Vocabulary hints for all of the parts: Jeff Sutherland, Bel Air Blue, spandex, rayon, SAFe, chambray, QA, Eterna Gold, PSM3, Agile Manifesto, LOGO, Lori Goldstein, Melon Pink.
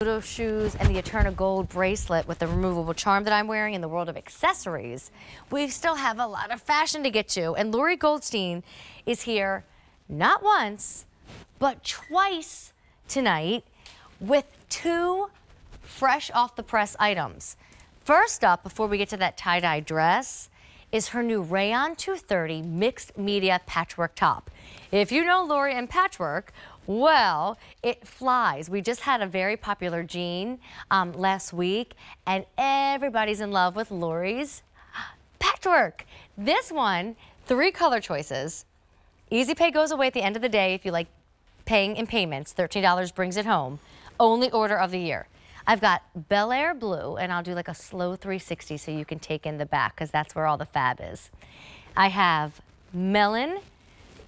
Photo shoes and the Eterna Gold bracelet with the removable charm that I'm wearing. In the world of accessories, we still have a lot of fashion to get to, and Lori Goldstein is here not once but twice tonight with two fresh off the press items. First up, before we get to that tie-dye dress, is her new Rayon 230 mixed media patchwork top. If you know Lori and patchwork, well, it flies. We just had a very popular jean last week, and everybody's in love with Lori's patchwork. This one, 3 color choices. Easy Pay goes away at the end of the day if you like paying in payments. $13 brings it home. Only order of the year. I've got Bel Air Blue, and I'll do like a slow 360 so you can take in the back, because that's where all the fab is. I have Melon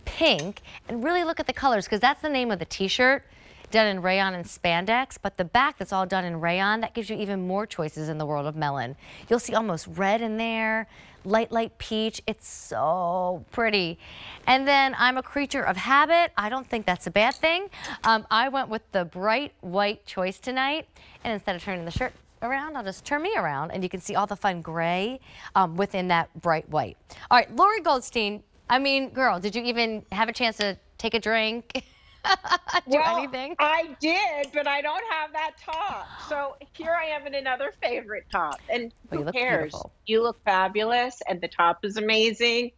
Pink, and really look at the colors, because that's the name of the t-shirt, done in rayon and spandex, but the back that's all done in rayon, that gives you even more choices in the world of melon. You'll see almost red in there, light peach. It's so pretty. And then I'm a creature of habit. I don't think that's a bad thing. I went with the bright white choice tonight, and instead of turning the shirt around, I'll just turn me around, and you can see all the fun gray within that bright white. All right, Lori Goldstein, I mean, girl, did you even have a chance to take a drink? Anything? I did, but I don't have that top. So here I am in another favorite top. And who cares? Beautiful. You look fabulous, and the top is amazing.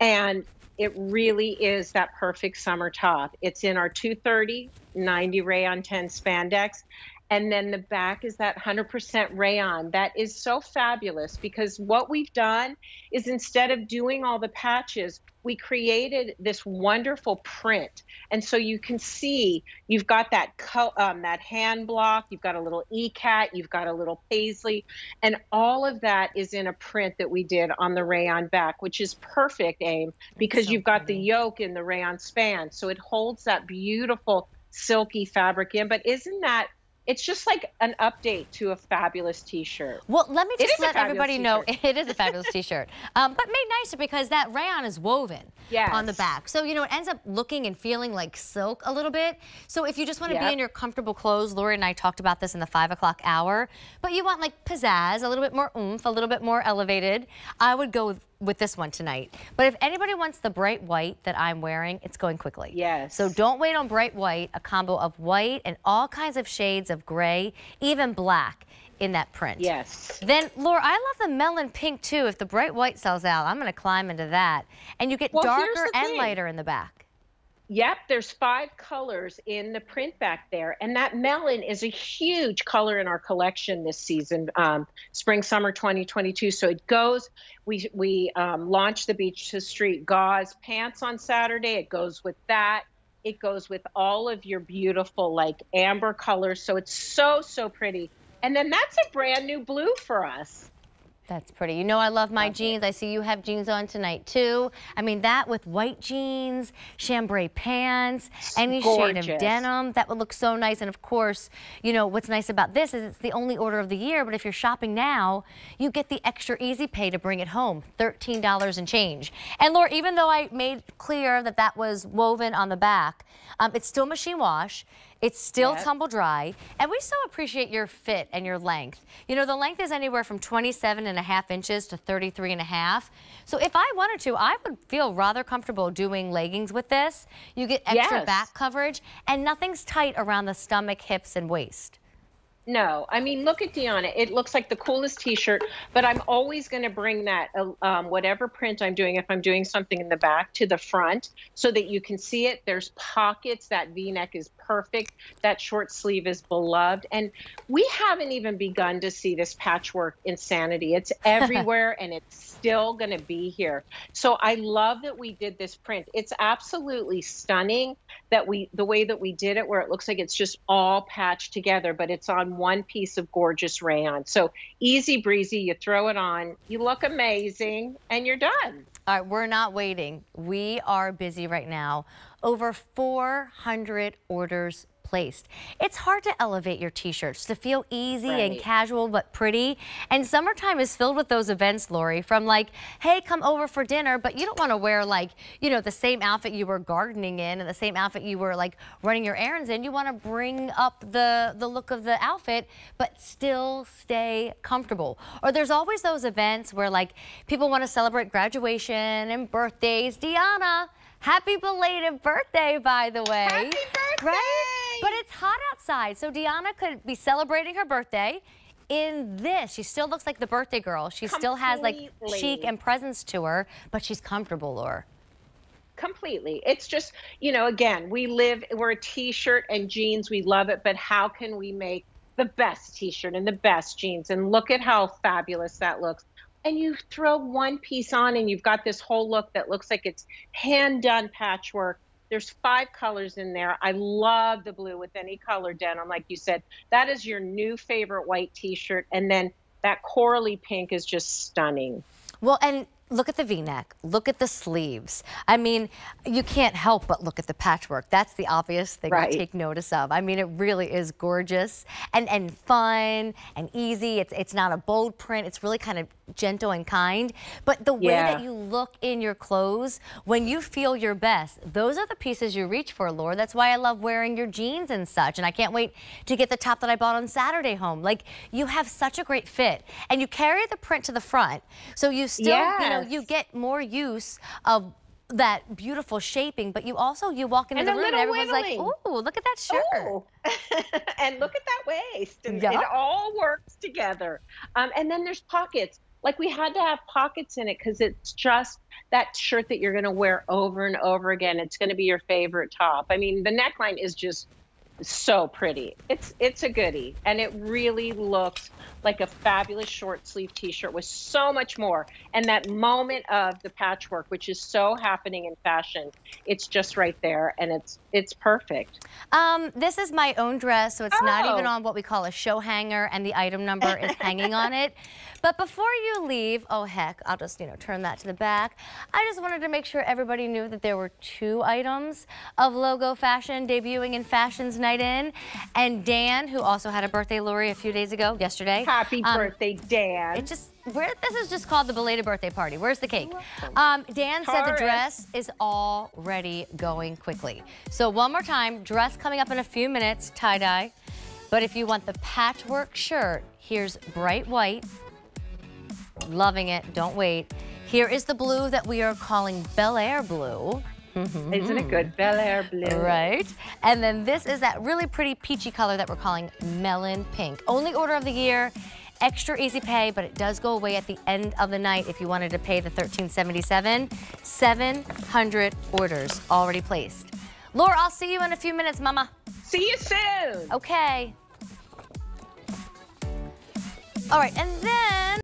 And it really is that perfect summer top. It's in our 230, 90 rayon 10 spandex. And then the back is that 100% rayon. That is so fabulous, because what we've done is, instead of doing all the patches, we created this wonderful print. And so you can see you've got that that hand block, you've got a little e-cat, you've got a little paisley, and all of that is in a print that we did on the rayon back, which is perfect, Aim, because you've got the yoke in the rayon span. So it holds that beautiful silky fabric in, but isn't that, it's just like an update to a fabulous t-shirt. Well, let me just let everybody know it is a fabulous t-shirt, but made nicer because that rayon is woven on the back. So, you know, it ends up looking and feeling like silk a little bit. So if you just want to be in your comfortable clothes, Lori and I talked about this in the 5 o'clock hour, but you want like pizzazz, a little bit more oomph, a little bit more elevated, I would go with this one tonight. But if anybody wants the bright white that I'm wearing, it's going quickly. Yes. So don't wait on bright white, a combo of white and all kinds of shades of gray, even black in that print. Yes. Then, Laura, I love the melon pink too. If the bright white sells out, I'm going to climb into that. And you get darker and lighter in the back. Yep, there's 5 colors in the print back there, and that melon is a huge color in our collection this season, spring summer 2022. So it goes, we launched the Beach to Street gauze pants on Saturday. It goes with that. It goes with all of your beautiful like amber colors. So it's so pretty. And then that's a brand new blue for us. That's pretty. You know I love my jeans. I see you have jeans on tonight, too. I mean, that with white jeans, chambray pants, any shade of denim, that would look so nice. And, of course, you know, what's nice about this is it's the only order of the year, but if you're shopping now, you get the extra Easy Pay to bring it home, $13 and change. And, Laura, even though I made clear that that was woven on the back, it's still machine wash. It's still tumble dry, and we so appreciate your fit and your length. You know, the length is anywhere from 27.5 inches to 33.5. So if I wanted to, I would feel rather comfortable doing leggings with this. You get extra back coverage, and nothing's tight around the stomach, hips, and waist. No, I mean, look at Deanna. It looks like the coolest t-shirt, but I'm always going to bring that, whatever print I'm doing, if I'm doing something in the back, to the front so that you can see it. There's pockets. That V-neck is perfect. That short sleeve is beloved. And we haven't even begun to see this patchwork insanity. It's everywhere, and it's still going to be here. So I love that we did this print. It's absolutely stunning that the way that we did it, where it looks like it's just all patched together, but it's on one piece of gorgeous rayon. So easy breezy, you throw it on, you look amazing, and you're done. All right, we're not waiting. We are busy right now. Over 400 orders placed. It's hard to elevate your t-shirts to feel easy and casual but pretty. And summertime is filled with those events, Lori, from like, hey, come over for dinner, but you don't want to wear like, you know, the same outfit you were gardening in and the same outfit you were like running your errands in. You want to bring up the look of the outfit, but still stay comfortable. Or there's always those events where like people want to celebrate graduation and birthdays. Deanna, happy belated birthday, by the way. Happy birthday! Right? But it's hot outside, so Deanna could be celebrating her birthday in this. She still looks like the birthday girl. She still has like chic and presence to her, but she's comfortable, Laura. Completely. It's just, you know, again, we're a t-shirt and jeans. We love it, but how can we make the best t-shirt and the best jeans? And look at how fabulous that looks. And you throw one piece on and you've got this whole look that looks like it's hand-done patchwork. There's 5 colors in there. I love the blue with any color denim, like you said. That is your new favorite white t-shirt. And then that corally pink is just stunning. Well, and look at the v-neck, look at the sleeves. I mean, you can't help but look at the patchwork. That's the obvious thing to take notice of. I mean, it really is gorgeous and fun and easy. It's not a bold print. It's really kind of gentle and kind. But the way that you look in your clothes when you feel your best, those are the pieces you reach for, Laura. That's why I love wearing your jeans and such. And I can't wait to get the top that I bought on Saturday home. Like, you have such a great fit. And you carry the print to the front. So you still, you know, you get more use of that beautiful shaping, but you also, you walk into the room and everyone's like, ooh, look at that shirt. And look at that waist. And it all works together. And then there's pockets. Like, we had to have pockets in it because it's just that shirt that you're going to wear over and over again. It's going to be your favorite top. I mean, the neckline is just so pretty. It's a goodie, and it really looks like a fabulous short sleeve t-shirt with so much more. And that moment of the patchwork, which is so happening in fashion, it's just right there, and it's perfect. This is my own dress, so it's not even on what we call a show hanger, and the item number is hanging on it. But before you leave, I'll just, you know, turn that to the back. I just wanted to make sure everybody knew that there were 2 items of Logo Fashion debuting in Fashion's Night In. And Dan, who also had a birthday, Lori, a few days ago, yesterday. Happy birthday, Dan. It just, this is just called the belated birthday party. Where's the cake? Dan said the dress is already going quickly. So one more time, dress coming up in a few minutes, tie-dye. But if you want the patchwork shirt, here's bright white. Loving it, don't wait. Here is the blue that we are calling Bel Air Blue. Isn't it good? Bel Air Blue. Right. And then this is that really pretty peachy color that we're calling Melon Pink. Only order of the year, extra easy pay, but it does go away at the end of the night if you wanted to pay the $13.77. 700 orders already placed. Laura, I'll see you in a few minutes, Mama. See you soon. Okay. All right, and then